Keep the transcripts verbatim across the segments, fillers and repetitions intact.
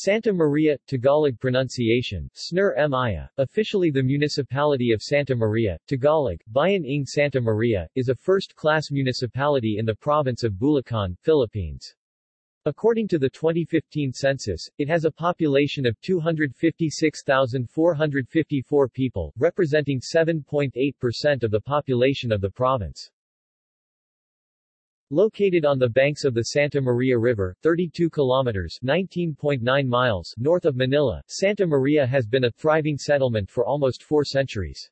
Santa Maria, Tagalog pronunciation, Snur Mia, officially the municipality of Santa Maria, Tagalog, Bayan ng Santa Maria, is a first-class municipality in the province of Bulacan, Philippines. According to the twenty fifteen census, it has a population of two hundred fifty-six thousand four hundred fifty-four people, representing seven point eight percent of the population of the province. Located on the banks of the Santa Maria River, thirty-two kilometers nineteen point nine miles north of Manila, Santa Maria has been a thriving settlement for almost four centuries.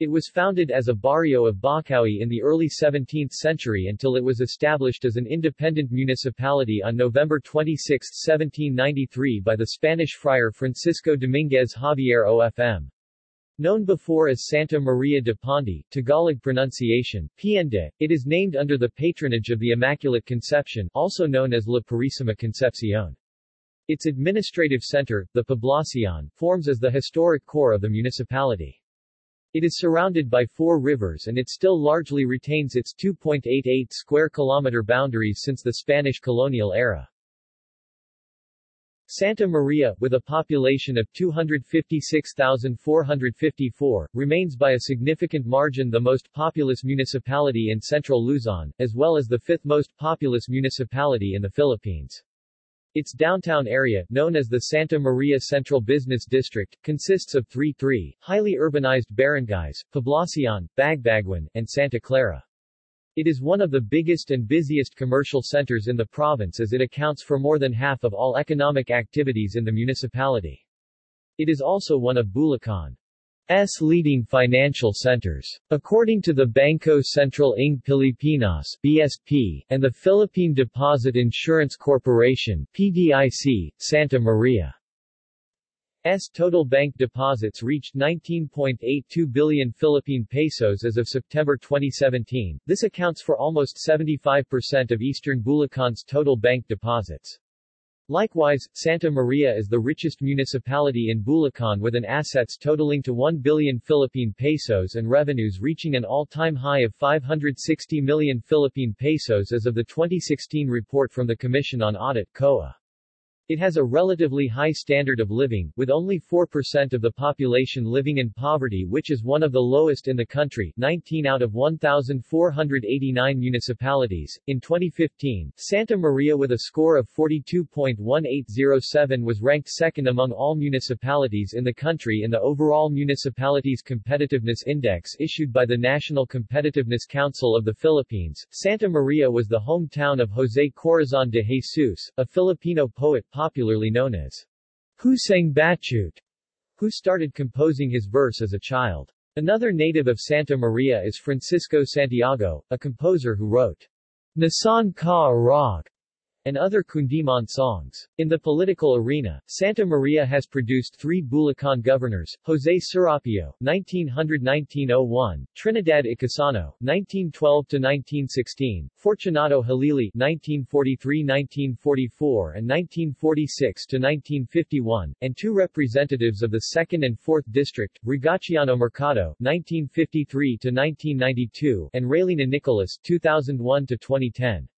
It was founded as a barrio of Bacaui in the early seventeenth century until it was established as an independent municipality on November twenty-sixth, seventeen ninety-three by the Spanish friar Francisco Dominguez Javier O F M. Known before as Santa Maria de Pondi, Tagalog pronunciation, Piende, it is named under the patronage of the Immaculate Conception, also known as La Purísima Concepción. Its administrative center, the Poblacion, forms as the historic core of the municipality. It is surrounded by four rivers and it still largely retains its two point eight eight square kilometer boundaries since the Spanish colonial era. Santa Maria, with a population of two hundred fifty-six thousand four hundred fifty-four, remains by a significant margin the most populous municipality in central Luzon, as well as the fifth most populous municipality in the Philippines. Its downtown area, known as the Santa Maria Central Business District, consists of three three highly urbanized barangays, Poblacion, Bagbaguan, and Santa Clara. It is one of the biggest and busiest commercial centers in the province as it accounts for more than half of all economic activities in the municipality. It is also one of Bulacan's leading financial centers. According to the Bangko Sentral ng Pilipinas (B S P) and the Philippine Deposit Insurance Corporation (P D I C), Santa Maria S. total bank deposits reached nineteen point eight two billion Philippine pesos as of September twenty seventeen. This accounts for almost seventy-five percent of Eastern Bulacan's total bank deposits. Likewise, Santa Maria is the richest municipality in Bulacan with an assets totaling to one billion Philippine pesos and revenues reaching an all-time high of five hundred sixty million Philippine pesos as of the twenty sixteen report from the Commission on Audit, C O A. It has a relatively high standard of living, with only four percent of the population living in poverty, which is one of the lowest in the country, nineteen out of one thousand four hundred eighty-nine municipalities. In twenty fifteen, Santa Maria with a score of forty-two point one eight zero seven was ranked second among all municipalities in the country in the overall Municipalities Competitiveness Index issued by the National Competitiveness Council of the Philippines. Santa Maria was the hometown of José Corazón de Jesús, a Filipino poet popularly known as Huseng Batute, who started composing his verse as a child. Another native of Santa Maria is Francisco Santiago, a composer who wrote Nasaan Ka Irog and other Kundiman songs. In the political arena, Santa Maria has produced three Bulacan governors, Jose Serapio, nineteen hundred to nineteen oh one, Trinidad Icasano, nineteen twelve to nineteen sixteen, Fortunato Halili, nineteen forty-three to nineteen forty-four and nineteen forty-six to nineteen fifty-one, and two representatives of the second and fourth District, Rigaciano Mercado, nineteen fifty-three to nineteen ninety-two, and Raylina Nicolas, two thousand one to twenty ten.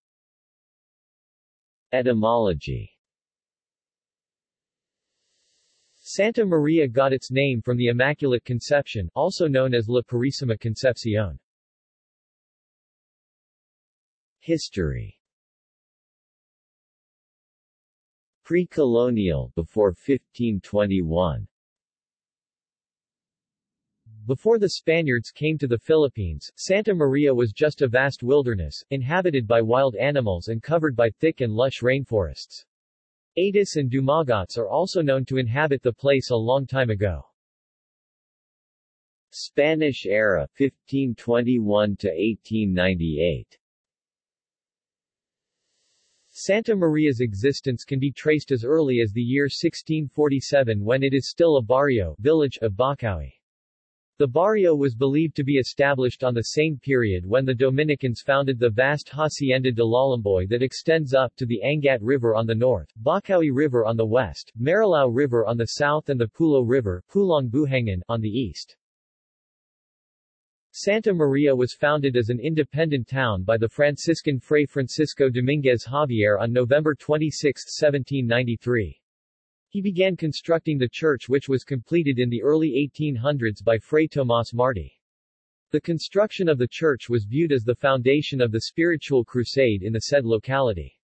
Etymology. Santa Maria got its name from the Immaculate Conception, also known as La Purísima Concepción. History. Pre-colonial, before fifteen twenty-one. Before the Spaniards came to the Philippines, Santa Maria was just a vast wilderness, inhabited by wild animals and covered by thick and lush rainforests. Atis and Dumagots are also known to inhabit the place a long time ago. Spanish era, fifteen twenty-one to eighteen ninety-eight. Santa Maria's existence can be traced as early as the year sixteen forty-seven when it is still a barrio village of Bacaui. The barrio was believed to be established on the same period when the Dominicans founded the vast Hacienda de Lolomboy that extends up to the Angat River on the north, Bacaui River on the west, Marilao River on the south and the Pulo River Pulong Buhangan on the east. Santa Maria was founded as an independent town by the Franciscan Fray Francisco Dominguez Javier on November twenty-sixth, seventeen ninety-three. He began constructing the church, which was completed in the early eighteen hundreds by Fray Tomás Martí. The construction of the church was viewed as the foundation of the spiritual crusade in the said locality.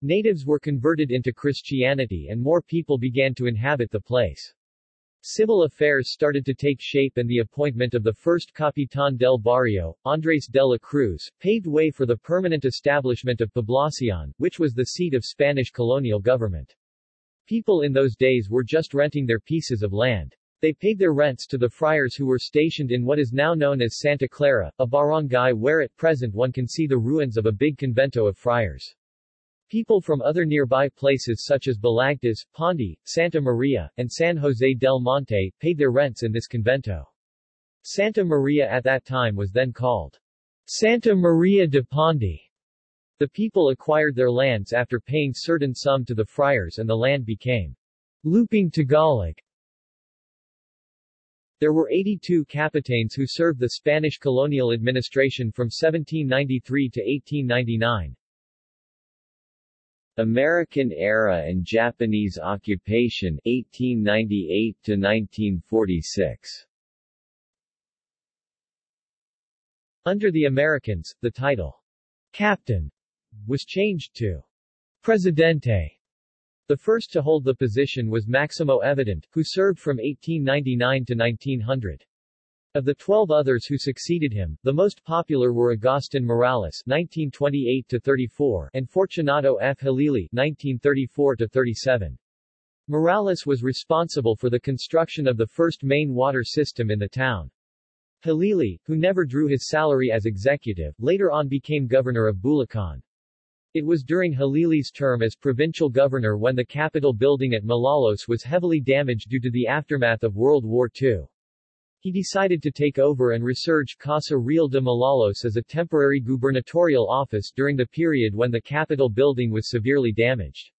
Natives were converted into Christianity and more people began to inhabit the place. Civil affairs started to take shape, and the appointment of the first Capitán del Barrio, Andres de la Cruz, paved way for the permanent establishment of Poblacion, which was the seat of Spanish colonial government. People in those days were just renting their pieces of land. They paid their rents to the friars who were stationed in what is now known as Santa Clara, a barangay where at present one can see the ruins of a big convento of friars. People from other nearby places such as Balagtas, Pondi, Santa Maria, and San Jose del Monte, paid their rents in this convento. Santa Maria at that time was then called Santa Maria de Pondi. The people acquired their lands after paying certain sum to the friars, and the land became Luping Tagalog. There were eighty-two capitanes who served the Spanish colonial administration from seventeen ninety-three to eighteen ninety-nine. American era and Japanese occupation eighteen ninety-eight to nineteen forty-six. Under the Americans, the title Captain was changed to Presidente. The first to hold the position was Maximo Evidente, who served from eighteen ninety-nine to nineteen hundred. Of the twelve others who succeeded him, the most popular were Agustin Morales nineteen twenty-eight to thirty-four and Fortunato F. Halili nineteen thirty-four to thirty-seven. Morales was responsible for the construction of the first main water system in the town. Halili, who never drew his salary as executive, later on became governor of Bulacan. It was during Halili's term as provincial governor when the Capitol building at Malolos was heavily damaged due to the aftermath of World War Two. He decided to take over and resurge Casa Real de Malolos as a temporary gubernatorial office during the period when the Capitol building was severely damaged.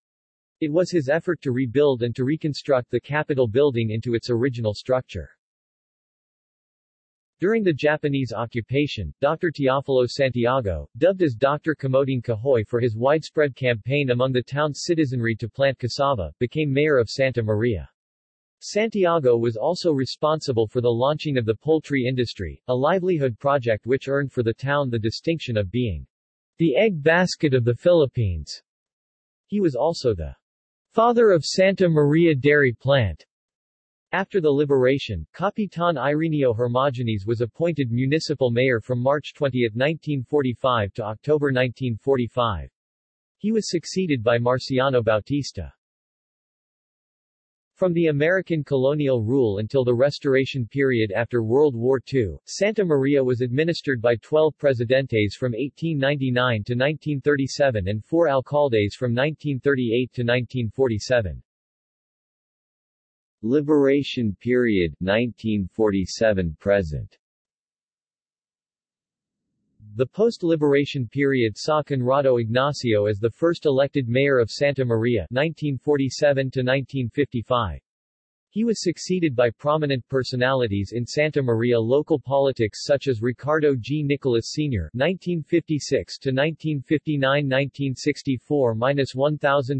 It was his effort to rebuild and to reconstruct the Capitol building into its original structure. During the Japanese occupation, Doctor Teofilo Santiago, dubbed as Doctor Kamoding Kahoy for his widespread campaign among the town's citizenry to plant cassava, became mayor of Santa Maria. Santiago was also responsible for the launching of the poultry industry, a livelihood project which earned for the town the distinction of being the egg basket of the Philippines. He was also the father of Santa Maria dairy plant. After the liberation, Capitan Ireneo Hermogenes was appointed municipal mayor from March twentieth, nineteen forty-five to October nineteen forty-five. He was succeeded by Marciano Bautista. From the American colonial rule until the Restoration period after World War Two, Santa Maria was administered by twelve presidentes from eighteen ninety-nine to nineteen thirty-seven and four alcaldes from nineteen thirty-eight to nineteen forty-seven. Liberation period nineteen forty-seven to present. The post-liberation period saw Conrado Ignacio as the first elected mayor of Santa Maria nineteen forty-seven to nineteen fifty-five. He was succeeded by prominent personalities in Santa Maria local politics such as Ricardo G. Nicolas Senior nineteen fifty-six to nineteen fifty-nine, nineteen sixty-four to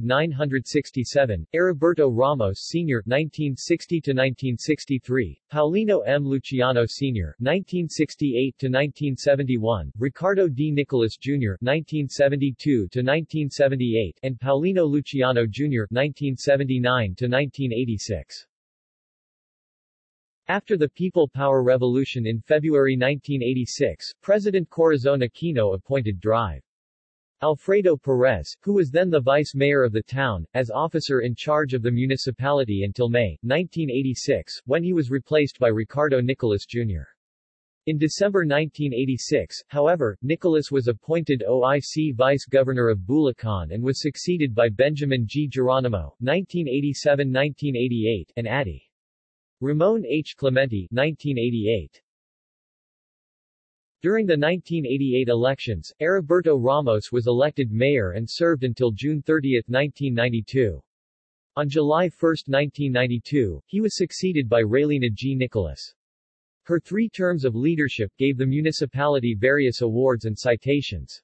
nineteen sixty-seven, Eriberto Ramos Senior nineteen sixty to nineteen sixty-three, Paulino M. Luciano Senior nineteen sixty-eight to nineteen seventy-one, Ricardo D. Nicolas Junior nineteen seventy-two to nineteen seventy-eight, and Paulino Luciano Junior nineteen seventy-nine to nineteen eighty-six. After the People Power Revolution in February nineteen eighty-six, President Corazon Aquino appointed Drive. Alfredo Perez, who was then the vice mayor of the town, as officer in charge of the municipality until May nineteen eighty-six, when he was replaced by Ricardo Nicolas Junior In December nineteen eighty-six, however, Nicolas was appointed O I C Vice-Governor of Bulacan and was succeeded by Benjamin G. Geronimo, nineteen eighty-seven to nineteen eighty-eight, and Addy. Ramon H. Clementi nineteen eighty-eight. During the nineteen eighty-eight elections, Eriberto Ramos was elected mayor and served until June thirtieth, nineteen ninety-two. On July first, nineteen ninety-two, he was succeeded by Raylina G. Nicolas. Her three terms of leadership gave the municipality various awards and citations.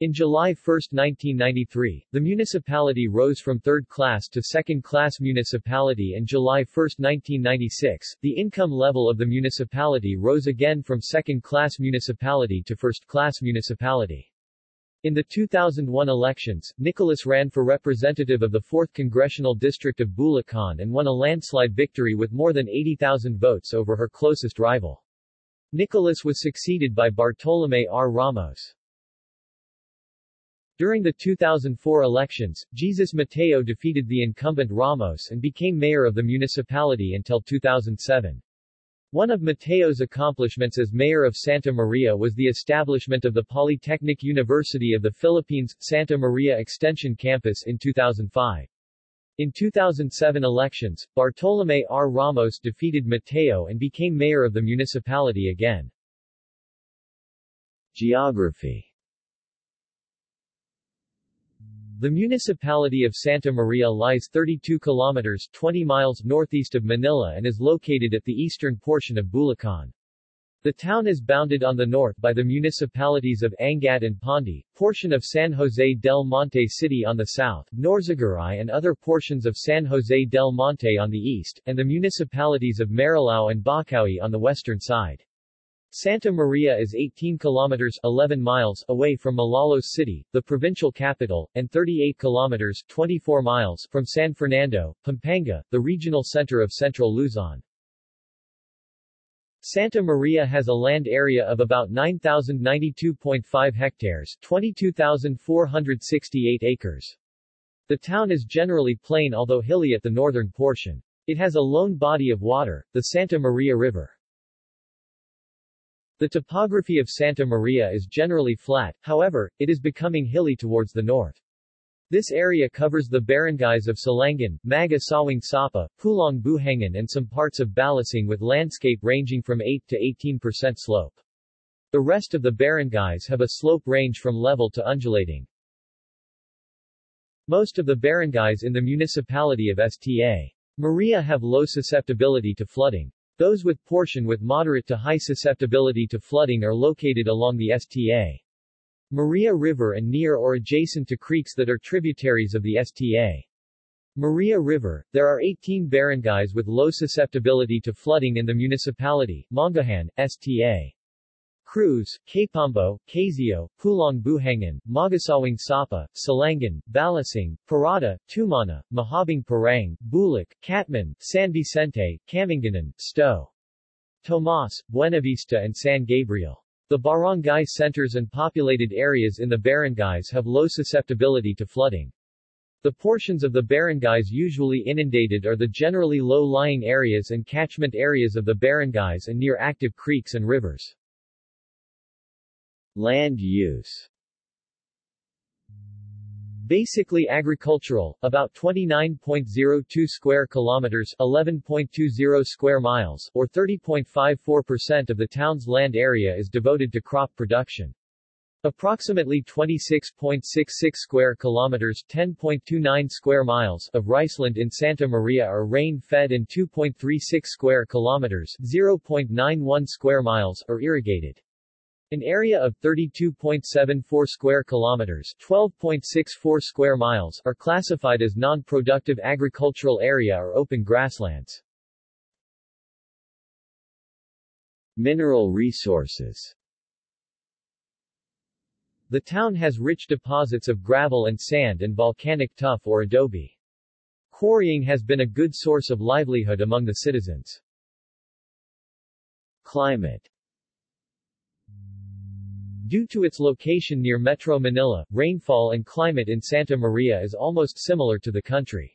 In July first nineteen ninety-three, the municipality rose from third-class to second-class municipality, and July first nineteen ninety-six, the income level of the municipality rose again from second-class municipality to first-class municipality. In the two thousand one elections, Nicolas ran for representative of the fourth Congressional District of Bulacan and won a landslide victory with more than eighty thousand votes over her closest rival. Nicolas was succeeded by Bartolome R. Ramos. During the two thousand four elections, Jesus Mateo defeated the incumbent Ramos and became mayor of the municipality until two thousand seven. One of Mateo's accomplishments as mayor of Santa Maria was the establishment of the Polytechnic University of the Philippines, Santa Maria Extension Campus in two thousand five. In two thousand seven elections, Bartolome R. Ramos defeated Mateo and became mayor of the municipality again. Geography. The municipality of Santa Maria lies thirty-two kilometers (twenty miles) northeast of Manila and is located at the eastern portion of Bulacan. The town is bounded on the north by the municipalities of Angat and Pondi, portion of San Jose del Monte City on the south, Norzagaray and other portions of San Jose del Monte on the east, and the municipalities of Marilao and Bacaui on the western side. Santa Maria is eighteen kilometers (eleven miles) away from Malolos City, the provincial capital, and thirty-eight kilometers (twenty-four miles) from San Fernando, Pampanga, the regional center of central Luzon. Santa Maria has a land area of about nine thousand ninety-two point five hectares (twenty-two thousand four hundred sixty-eight acres). The town is generally plain although hilly at the northern portion. It has a lone body of water, the Santa Maria River. The topography of Santa Maria is generally flat, however, it is becoming hilly towards the north. This area covers the barangays of Salangan, Maga Sawing Sapa, Pulong Buhangan and some parts of Balasing with landscape ranging from eight to eighteen percent slope. The rest of the barangays have a slope range from level to undulating. Most of the barangays in the municipality of Santa Maria have low susceptibility to flooding. Those with portion with moderate to high susceptibility to flooding are located along the Santa Maria River and near or adjacent to creeks that are tributaries of the Santa Maria River. There are eighteen barangays with low susceptibility to flooding in the municipality: Mangahan, Santa Cruz, Capombo, Casio, Pulong Buhangan, Magasawing Sapa, Salangan, Balasing, Parada, Tumana, Mahabang Parang, Bulac, Catman, San Vicente, Camanganan, Sto. Tomas, Buenavista and San Gabriel. The barangay centers and populated areas in the barangays have low susceptibility to flooding. The portions of the barangays usually inundated are the generally low-lying areas and catchment areas of the barangays and near active creeks and rivers. Land use. Basically agricultural, about twenty-nine point zero two square kilometers (eleven point two zero square miles) or thirty point five four percent of the town's land area is devoted to crop production. Approximately twenty-six point six six square kilometers (ten point two nine square miles) of riceland in Santa Maria are rain-fed and two point three six square kilometers (zero point nine one square miles) are irrigated. An area of thirty-two point seven four square kilometers (twelve point six four square miles) are classified as non-productive agricultural area or open grasslands. Mineral resources. The town has rich deposits of gravel and sand and volcanic tuff or adobe. Quarrying has been a good source of livelihood among the citizens. Climate. Due to its location near Metro Manila, rainfall and climate in Santa Maria is almost similar to the country's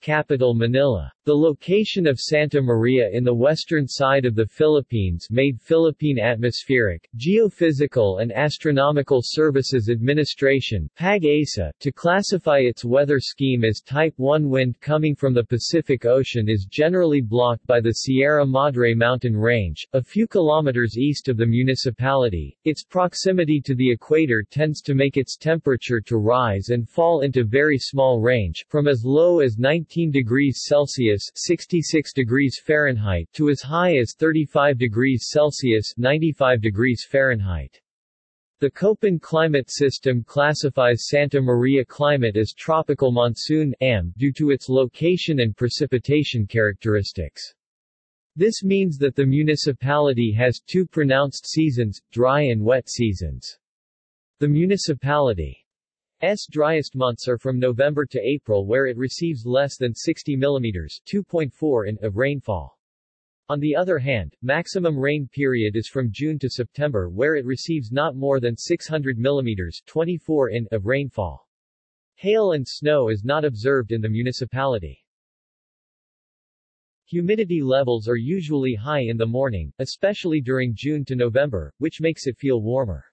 capital Manila. The location of Santa Maria in the western side of the Philippines made Philippine Atmospheric, Geophysical and Astronomical Services Administration (PAG-ASA) to classify its weather scheme as Type one. Wind coming from the Pacific Ocean is generally blocked by the Sierra Madre mountain range, a few kilometers east of the municipality. Its proximity to the equator tends to make its temperature to rise and fall into very small range, from as low as nineteen degrees Celsius (sixty-six degrees Fahrenheit) to as high as thirty-five degrees Celsius (ninety-five degrees Fahrenheit). The Copan climate system classifies Santa Maria climate as tropical monsoon (A M) due to its location and precipitation characteristics. This means that the municipality has two pronounced seasons, dry and wet seasons. The municipality's driest months are from November to April, where it receives less than sixty millimeters (two point four inches) of rainfall. On the other hand, maximum rain period is from June to September, where it receives not more than six hundred millimeters (twenty-four inches) of rainfall. Hail and snow is not observed in the municipality. Humidity levels are usually high in the morning, especially during June to November, which makes it feel warmer.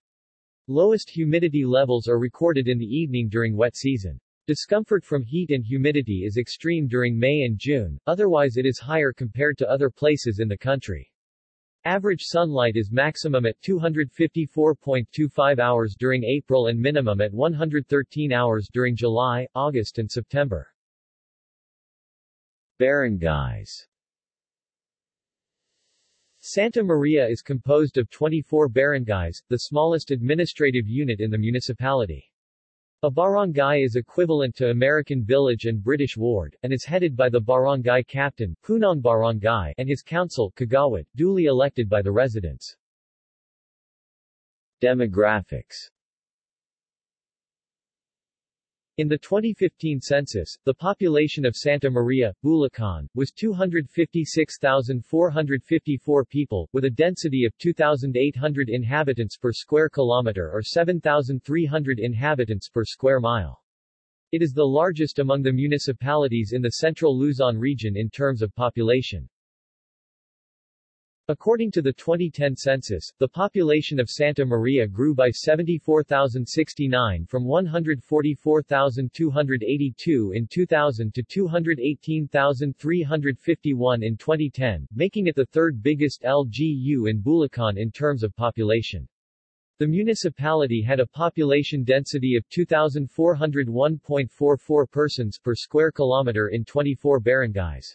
Lowest humidity levels are recorded in the evening during wet season. Discomfort from heat and humidity is extreme during May and June, otherwise it is higher compared to other places in the country. Average sunlight is maximum at two hundred fifty-four point two five hours during April and minimum at one hundred thirteen hours during July, August and September. Barangays. Santa Maria is composed of twenty-four barangays, the smallest administrative unit in the municipality. A barangay is equivalent to American village and British ward, and is headed by the barangay captain, Punong Barangay, and his council, Kagawad, duly elected by the residents. Demographics. In the twenty fifteen census, the population of Santa Maria, Bulacan, was two hundred fifty-six thousand four hundred fifty-four people, with a density of two thousand eight hundred inhabitants per square kilometer or seven thousand three hundred inhabitants per square mile. It is the largest among the municipalities in the Central Luzon region in terms of population. According to the twenty ten census, the population of Santa Maria grew by seventy-four thousand sixty-nine from one hundred forty-four thousand two hundred eighty-two in two thousand to two hundred eighteen thousand three hundred fifty-one in twenty ten, making it the third biggest L G U in Bulacan in terms of population. The municipality had a population density of two thousand four hundred one point four four persons per square kilometer in twenty-four barangays.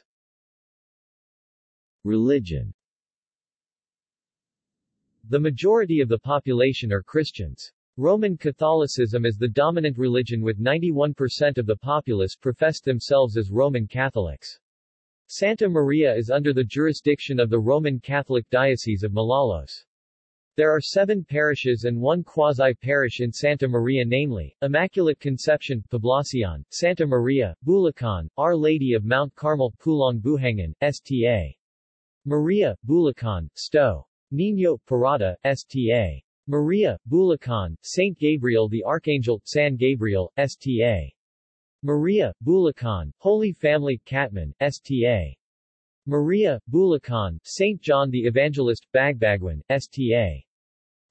Religion. The majority of the population are Christians. Roman Catholicism is the dominant religion, with ninety-one percent of the populace professed themselves as Roman Catholics. Santa Maria is under the jurisdiction of the Roman Catholic Diocese of Malolos. There are seven parishes and one quasi-parish in Santa Maria, namely, Immaculate Conception, Poblacion, Santa Maria, Bulacan, Our Lady of Mount Carmel, Pulong Buhangan, Santa Maria, Bulacan, Sto. Niño, Parada, Santa Maria, Bulacan, Saint Gabriel the Archangel, San Gabriel, Santa Maria, Bulacan, Holy Family, Catman, Santa Maria, Bulacan, Saint John the Evangelist, Bagbaguan, Santa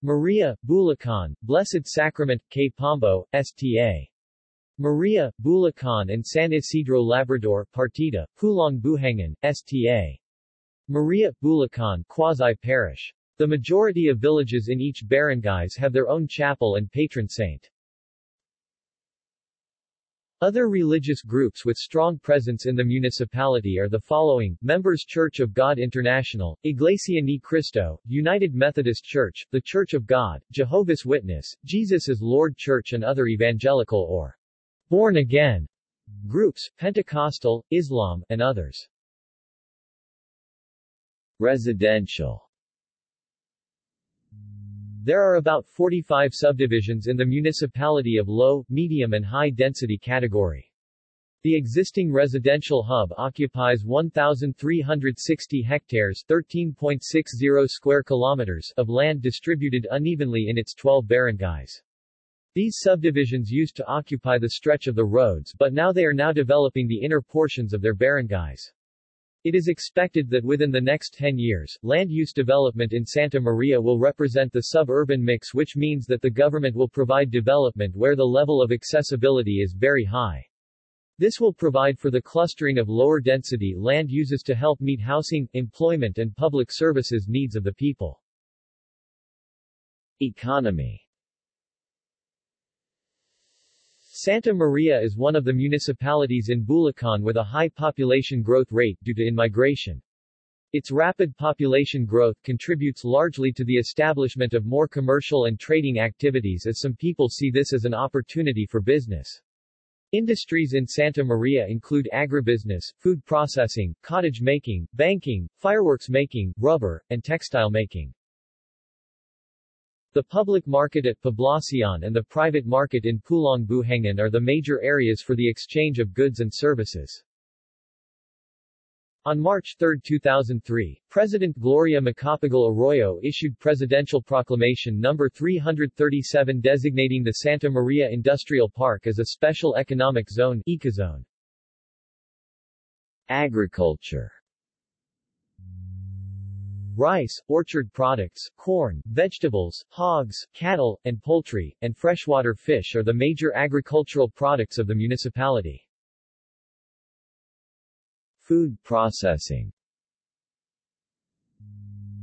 Maria, Bulacan, Blessed Sacrament, K. Pombo, Santa Maria, Bulacan and San Isidro Labrador, Partida, Pulong Buhangan, Santa Maria, Bulacan, quasi-parish. The majority of villages in each barangays have their own chapel and patron saint. Other religious groups with strong presence in the municipality are the following: Members Church of God International, Iglesia Ni Cristo, United Methodist Church, The Church of God, Jehovah's Witness, Jesus is Lord Church and other evangelical or born-again groups, Pentecostal, Islam, and others. Residential. There are about forty-five subdivisions in the municipality of low, medium and high density category. The existing residential hub occupies one thousand three hundred sixty hectares (thirteen point six zero square kilometers) of land distributed unevenly in its twelve barangays. These subdivisions used to occupy the stretch of the roads, but now they are now developing the inner portions of their barangays. It is expected that within the next ten years, land use development in Santa Maria will represent the suburban mix, which means that the government will provide development where the level of accessibility is very high. This will provide for the clustering of lower density land uses to help meet housing, employment and public services needs of the people. Economy. Santa Maria is one of the municipalities in Bulacan with a high population growth rate due to immigration. Its rapid population growth contributes largely to the establishment of more commercial and trading activities, as some people see this as an opportunity for business. Industries in Santa Maria include agribusiness, food processing, cottage making, banking, fireworks making, rubber, and textile making. The public market at Poblacion and the private market in Pulong Buhangan are the major areas for the exchange of goods and services. On March third, two thousand three, President Gloria Macapagal Arroyo issued Presidential Proclamation number three thirty-seven designating the Santa Maria Industrial Park as a Special Economic Zone (Ecozone). Agriculture. Rice, orchard products, corn, vegetables, hogs, cattle, and poultry, and freshwater fish are the major agricultural products of the municipality. Food processing.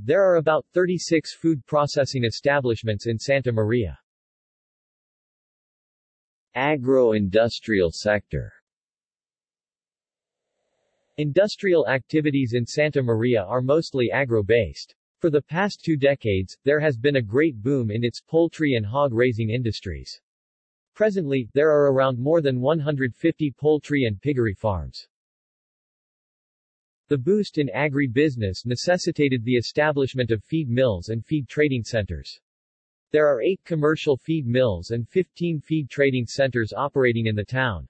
There are about thirty-six food processing establishments in Santa Maria. Agro-industrial sector. Industrial activities in Santa Maria are mostly agro-based. For the past two decades, there has been a great boom in its poultry and hog-raising industries. Presently, there are around more than one hundred fifty poultry and piggery farms. The boost in agri-business necessitated the establishment of feed mills and feed trading centers. There are eight commercial feed mills and fifteen feed trading centers operating in the town.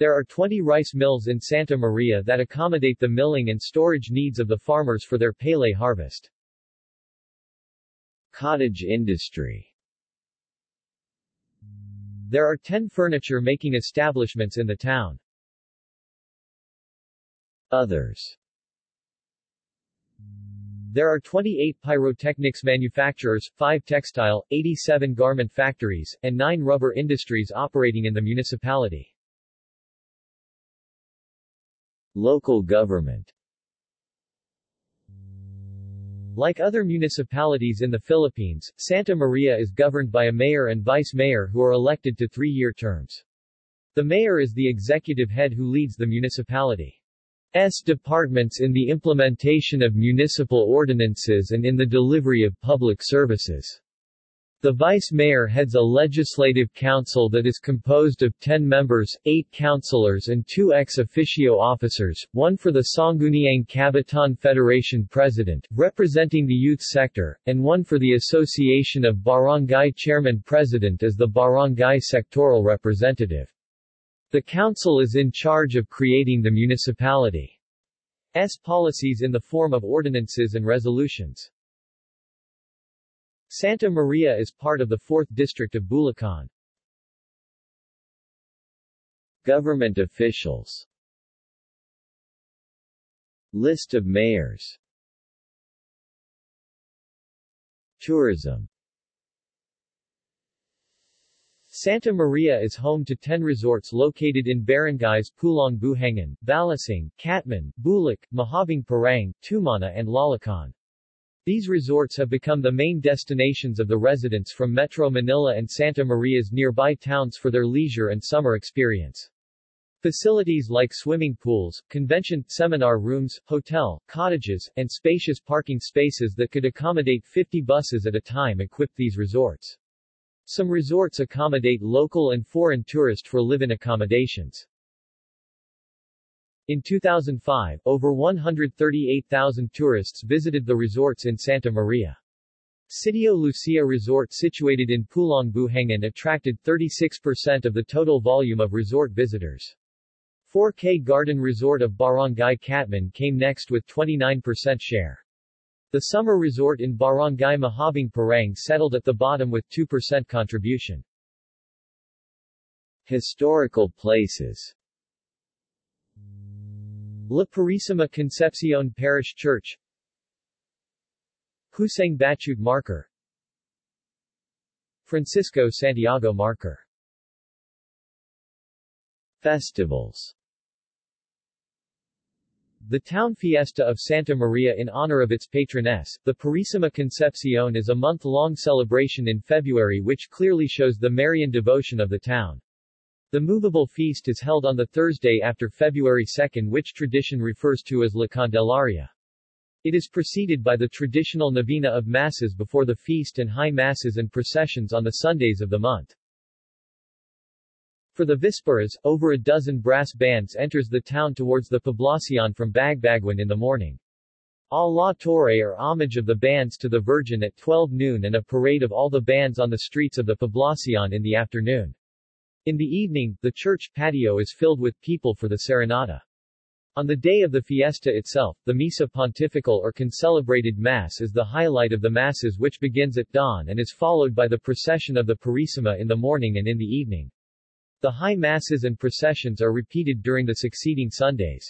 There are twenty rice mills in Santa Maria that accommodate the milling and storage needs of the farmers for their Pele harvest. Cottage industry. There are ten furniture-making establishments in the town. Others. There are twenty-eight pyrotechnics manufacturers, five textile, eighty-seven garment factories, and nine rubber industries operating in the municipality. Local government. Like other municipalities in the Philippines, Santa Maria is governed by a mayor and vice-mayor who are elected to three-year terms. The mayor is the executive head who leads the municipality. S departments in the implementation of municipal ordinances and in the delivery of public services. The vice-mayor heads a legislative council that is composed of ten members, eight councillors and two ex officio officers, one for the Sangguniang Kabataan Federation President, representing the youth sector, and one for the Association of Barangay Chairman President as the Barangay Sectoral Representative. The council is in charge of creating the municipality's policies in the form of ordinances and resolutions. Santa Maria is part of the fourth District of Bulacan. Government officials. List of mayors. Tourism. Santa Maria is home to ten resorts located in barangays Pulong Buhangan, Balasing, Catman, Bulak, Mahabang Parang, Tumana and Lalacan. These resorts have become the main destinations of the residents from Metro Manila and Santa Maria's nearby towns for their leisure and summer experience. Facilities like swimming pools, convention, seminar rooms, hotel, cottages, and spacious parking spaces that could accommodate fifty buses at a time equip these resorts. Some resorts accommodate local and foreign tourists for live-in accommodations. In two thousand five, over one hundred thirty-eight thousand tourists visited the resorts in Santa Maria. Sitio Lucia Resort situated in Pulong Buhangan attracted thirty-six percent of the total volume of resort visitors. four K Garden Resort of Barangay Catman came next with twenty-nine percent share. The summer resort in Barangay Mahabang Parang settled at the bottom with two percent contribution. Historical places. La Purisima Concepcion Parish Church, Huseng Batute Marker, Francisco Santiago Marker. Festivals. The town fiesta of Santa Maria in honor of its patroness, the Purisima Concepcion, is a month-long celebration in February which clearly shows the Marian devotion of the town. The movable feast is held on the Thursday after February second, which tradition refers to as La Candelaria. It is preceded by the traditional novena of masses before the feast and high masses and processions on the Sundays of the month. For the Vísperas, over a dozen brass bands enters the town towards the Poblacion from Bagbaguan in the morning. A la Torre or homage of the bands to the Virgin at twelve noon and a parade of all the bands on the streets of the Poblacion in the afternoon. In the evening, the church patio is filled with people for the serenata. On the day of the fiesta itself, the Misa Pontifical or concelebrated Mass is the highlight of the Masses, which begins at dawn and is followed by the procession of the Purísima in the morning and in the evening. The high Masses and processions are repeated during the succeeding Sundays.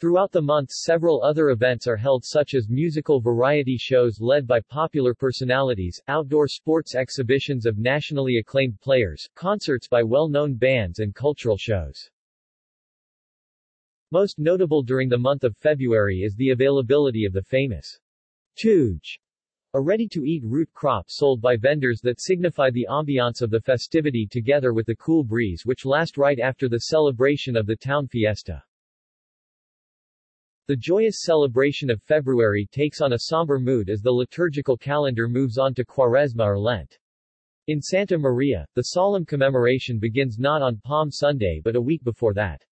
Throughout the month, several other events are held, such as musical variety shows led by popular personalities, outdoor sports exhibitions of nationally acclaimed players, concerts by well-known bands and cultural shows. Most notable during the month of February is the availability of the famous tuj, a ready-to-eat root crop sold by vendors that signify the ambiance of the festivity together with the cool breeze which lasts right after the celebration of the town fiesta. The joyous celebration of February takes on a somber mood as the liturgical calendar moves on to Quaresma or Lent. In Santa Maria, the solemn commemoration begins not on Palm Sunday but a week before that.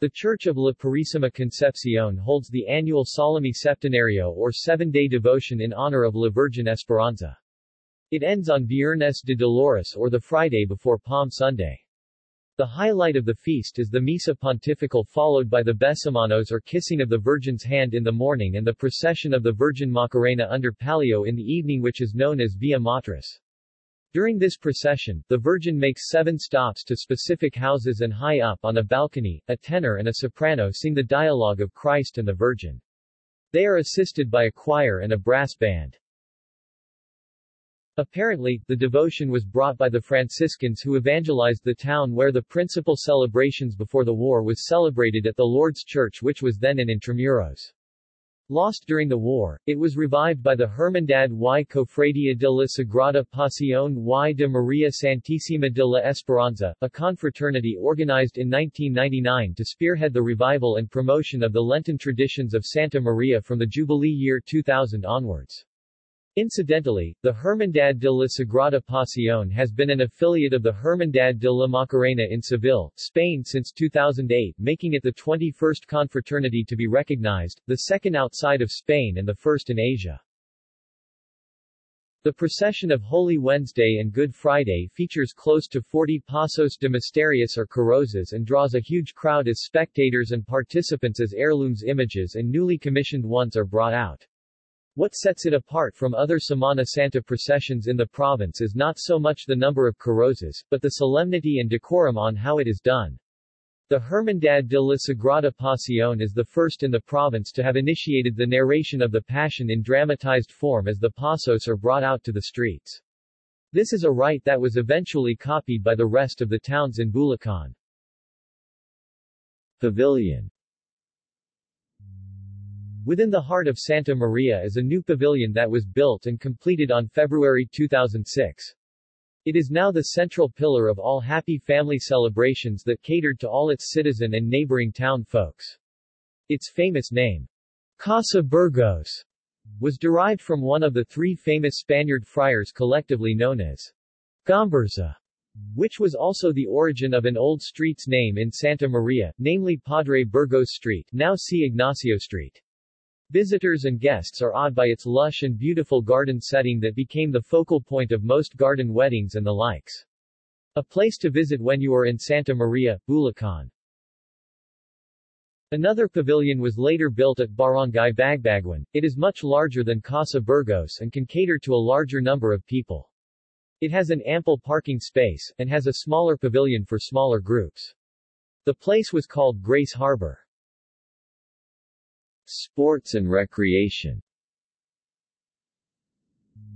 The Church of La Purísima Concepción holds the annual Salome Septenario or seven-day devotion in honor of La Virgen Esperanza. It ends on Viernes de Dolores or the Friday before Palm Sunday. The highlight of the feast is the Misa Pontifical followed by the Besamanos or kissing of the Virgin's hand in the morning and the procession of the Virgin Macarena under palio in the evening, which is known as Via Matris. During this procession, the Virgin makes seven stops to specific houses and high up on a balcony, a tenor and a soprano sing the dialogue of Christ and the Virgin. They are assisted by a choir and a brass band. Apparently, the devotion was brought by the Franciscans who evangelized the town where the principal celebrations before the war was celebrated at the Lord's Church, which was then in Intramuros. Lost during the war, it was revived by the Hermandad y Cofradia de la Sagrada Pasión y de María Santísima de la Esperanza, a confraternity organized in nineteen ninety-nine to spearhead the revival and promotion of the Lenten traditions of Santa Maria from the Jubilee year two thousand onwards. Incidentally, the Hermandad de la Sagrada Pasión has been an affiliate of the Hermandad de la Macarena in Seville, Spain since two thousand eight, making it the twenty-first confraternity to be recognized, the second outside of Spain and the first in Asia. The procession of Holy Wednesday and Good Friday features close to forty pasos de misterios or carrozas and draws a huge crowd as spectators and participants as heirlooms images and newly commissioned ones are brought out. What sets it apart from other Semana Santa processions in the province is not so much the number of carrozas, but the solemnity and decorum on how it is done. The Hermandad de la Sagrada Pasión is the first in the province to have initiated the narration of the Passion in dramatized form as the pasos are brought out to the streets. This is a rite that was eventually copied by the rest of the towns in Bulacan. Pavilion. Within the heart of Santa Maria is a new pavilion that was built and completed on February two thousand six. It is now the central pillar of all happy family celebrations that catered to all its citizen and neighboring town folks. Its famous name, Casa Burgos, was derived from one of the three famous Spaniard friars collectively known as Gomberza, which was also the origin of an old street's name in Santa Maria, namely Padre Burgos Street, now C. Ignacio Street. Visitors and guests are awed by its lush and beautiful garden setting that became the focal point of most garden weddings and the likes. A place to visit when you are in Santa Maria, Bulacan. Another pavilion was later built at Barangay Bagbaguan. It is much larger than Casa Burgos and can cater to a larger number of people. It has an ample parking space, and has a smaller pavilion for smaller groups. The place was called Grace Harbor. Sports and recreation.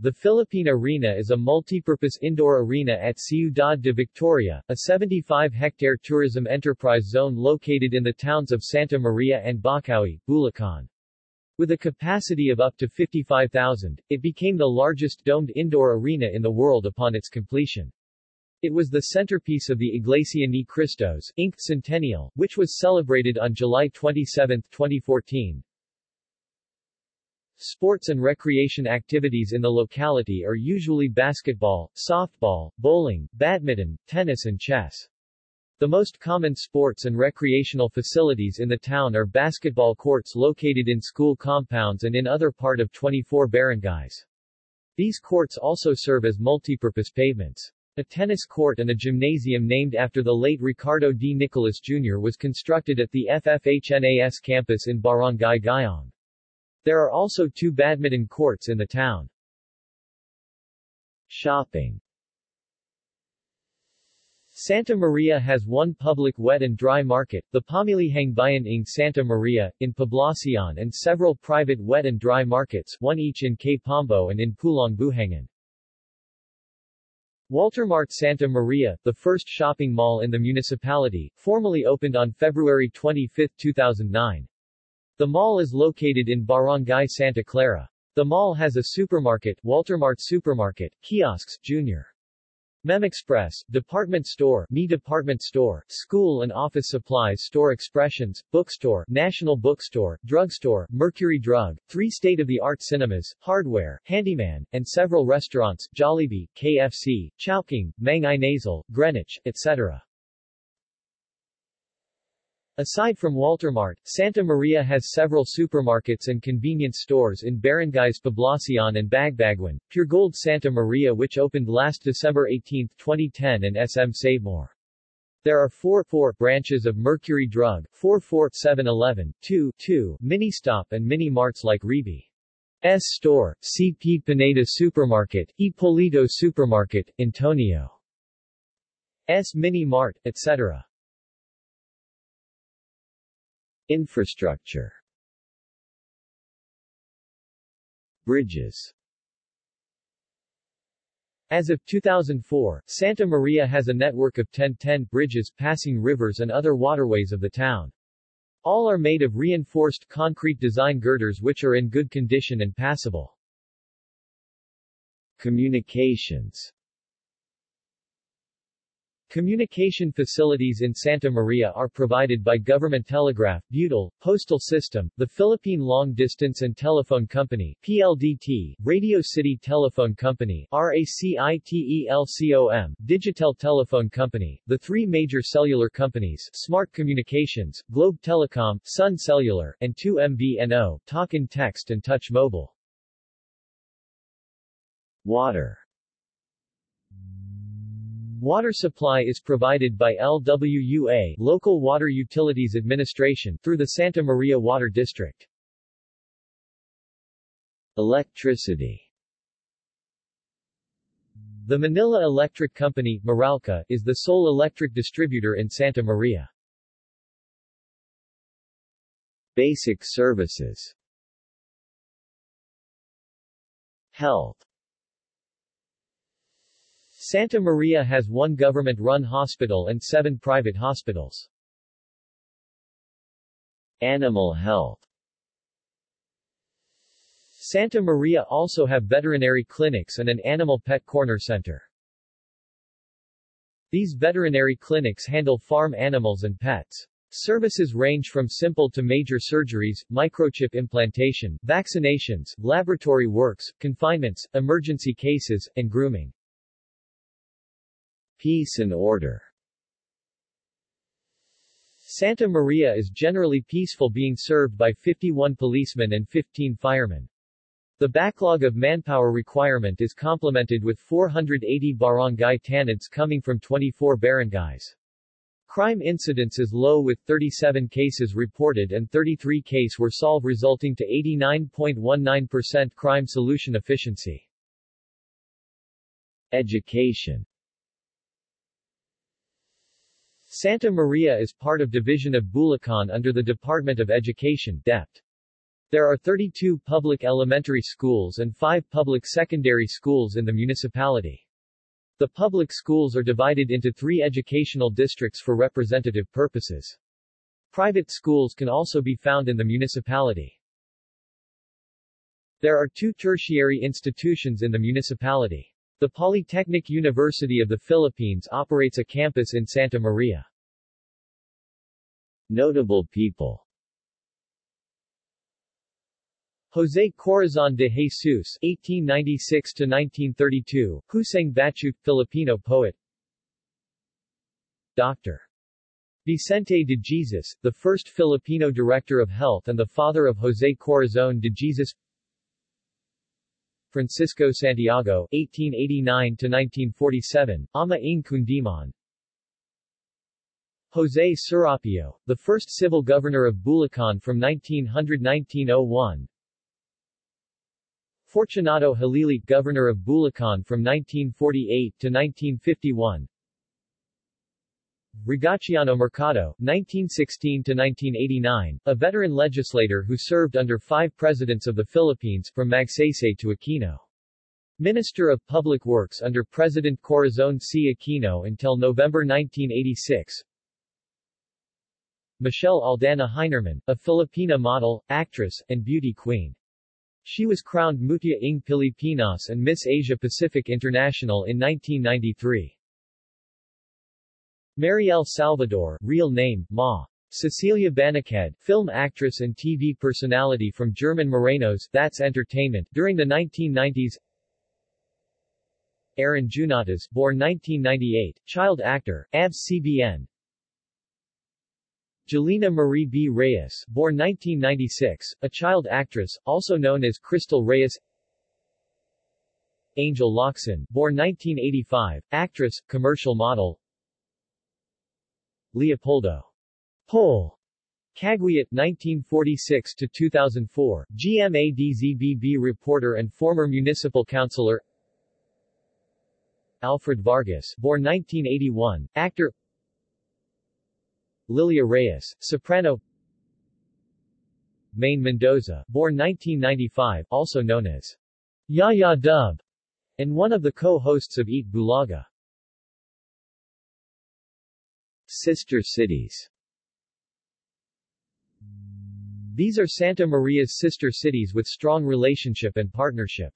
The Philippine Arena is a multi-purpose indoor arena at Ciudad de Victoria, a seventy-five hectare tourism enterprise zone located in the towns of Santa Maria and Bocaue, Bulacan. With a capacity of up to fifty-five thousand, it became the largest domed indoor arena in the world upon its completion. It was the centerpiece of the Iglesia Ni Cristos, Incorporated Centennial, which was celebrated on July twenty-seventh, twenty fourteen. Sports and recreation activities in the locality are usually basketball, softball, bowling, badminton, tennis and chess. The most common sports and recreational facilities in the town are basketball courts located in school compounds and in other part of twenty-four barangays. These courts also serve as multipurpose pavements. A tennis court and a gymnasium named after the late Ricardo D. Nicolas Junior was constructed at the F F H N A S campus in Barangay Gayong. There are also two badminton courts in the town. Shopping. Santa Maria has one public wet and dry market, the Pamilihang Bayan ng Santa Maria, in Poblacion, and several private wet and dry markets, one each in K. Pombo and in Pulong Buhangan. Waltermart Santa Maria, the first shopping mall in the municipality, formally opened on February twenty-fifth, two thousand nine. The mall is located in Barangay Santa Clara. The mall has a supermarket, Waltermart Supermarket, kiosks, Junior Memexpress, department store, Me Department Store, school and office supplies store Expressions, bookstore, National Bookstore, drugstore, Mercury Drug, three state-of-the-art cinemas, hardware, handyman, and several restaurants, Jollibee, K F C, Chowking, Mang'ai Nasal, Greenwich, et cetera. Aside from Waltermart, Santa Maria has several supermarkets and convenience stores in barangays Poblacion and Bagbaguan, Puregold Santa Maria which opened last December eighteenth, twenty ten and S M Savemore. There are four, four branches of Mercury Drug, four four seven eleven, two two, mini-stop and mini-marts like Ribi S Store, C P Pineda Supermarket, Ipolito Supermarket, Antonio S Mini-Mart, et cetera. Infrastructure. Bridges. As of two thousand four, Santa Maria has a network of ten ten bridges passing rivers and other waterways of the town. All are made of reinforced concrete design girders which are in good condition and passable. Communications. Communication facilities in Santa Maria are provided by Government Telegraph, Butal, Postal System, the Philippine Long Distance and Telephone Company, P L D T, Radio City Telephone Company, RACITELCOM, Digitel Telephone Company, the three major cellular companies, Smart Communications, Globe Telecom, Sun Cellular, and two M B N O, Talk in Text and Touch Mobile. Water. Water supply is provided by L W U A, Local Water Utilities Administration, through the Santa Maria Water District. Electricity. The Manila Electric Company, Meralco, is the sole electric distributor in Santa Maria. Basic services. Health. Santa Maria has one government-run hospital and seven private hospitals. Animal health. Santa Maria also have veterinary clinics and an animal pet corner center. These veterinary clinics handle farm animals and pets. Services range from simple to major surgeries, microchip implantation, vaccinations, laboratory works, confinements, emergency cases, and grooming. Peace and order. Santa Maria is generally peaceful, being served by fifty-one policemen and fifteen firemen. The backlog of manpower requirement is complemented with four hundred eighty barangay tanids coming from twenty-four barangays. Crime incidence is low with thirty-seven cases reported and thirty-three cases were solved, resulting to eighty-nine point one nine percent crime solution efficiency. Education. Santa Maria is part of Division of Bulacan under the Department of Education, D E P E D. There are thirty-two public elementary schools and five public secondary schools in the municipality. The public schools are divided into three educational districts for representative purposes. Private schools can also be found in the municipality. There are two tertiary institutions in the municipality. The Polytechnic University of the Philippines operates a campus in Santa Maria. Notable people: José Corazón de Jesús (eighteen ninety-six to nineteen thirty-two), Huseng Batute, Filipino poet. Doctor Vicente de Jesus, the first Filipino director of health and the father of José Corazón de Jesus. Francisco Santiago (eighteen eighty-nine to nineteen forty-seven), ama ng Kundiman. Jose Serapio, the first civil governor of Bulacan from nineteen hundred to nineteen oh one. Fortunato Halili, governor of Bulacan from nineteen forty-eight to nineteen fifty-one. Rigaciano Mercado, nineteen sixteen to nineteen eighty-nine, a veteran legislator who served under five presidents of the Philippines, from Magsaysay to Aquino. Minister of Public Works under President Corazon C. Aquino until November nineteen eighty-six. Michelle Aldana Heinerman, a Filipina model, actress, and beauty queen. She was crowned Mutia ng Pilipinas and Miss Asia Pacific International in nineteen ninety-three. Mariel Salvador, real name, Ma. Cecilia Banaked, film actress and T V personality from German Moreno's That's Entertainment during the nineteen nineties. Aaron Junatas, born nineteen ninety-eight, child actor, A B S-C B N. Jelena Marie B. Reyes, born nineteen ninety-six, a child actress, also known as Crystal Reyes. Angel Locsin, born nineteen eighty-five, actress, commercial model. Leopoldo Pol Caguiat, nineteen forty-six to two thousand four, G M A D Z B B reporter and former municipal councilor. Alfred Vargas, born nineteen eighty-one, actor. Lilia Reyes, soprano. Maine Mendoza, born nineteen ninety-five, also known as Yaya Dub, and one of the co-hosts of Eat Bulaga. Sister cities. These are Santa Maria's sister cities with strong relationship and partnership.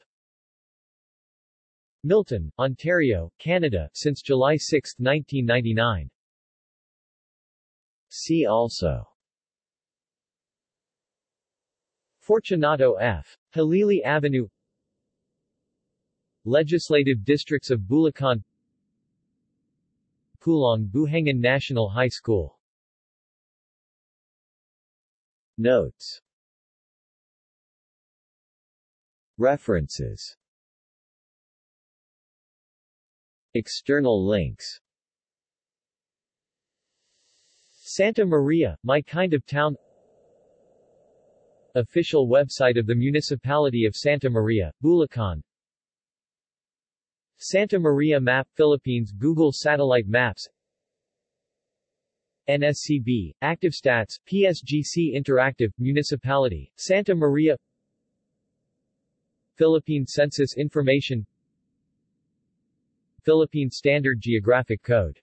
Milton, Ontario, Canada, since July sixth, nineteen ninety-nine. See also: Fortunato F. Halili Avenue, Legislative Districts of Bulacan, Pulong Buhangan National High School. Notes. References. External links. Santa Maria, My Kind of Town. Official website of the Municipality of Santa Maria, Bulacan. Santa Maria Map Philippines, Google Satellite Maps. N S C B, ActiveStats, P S G C Interactive, Municipality, Santa Maria. Philippine Census Information, Philippine Standard Geographic Code.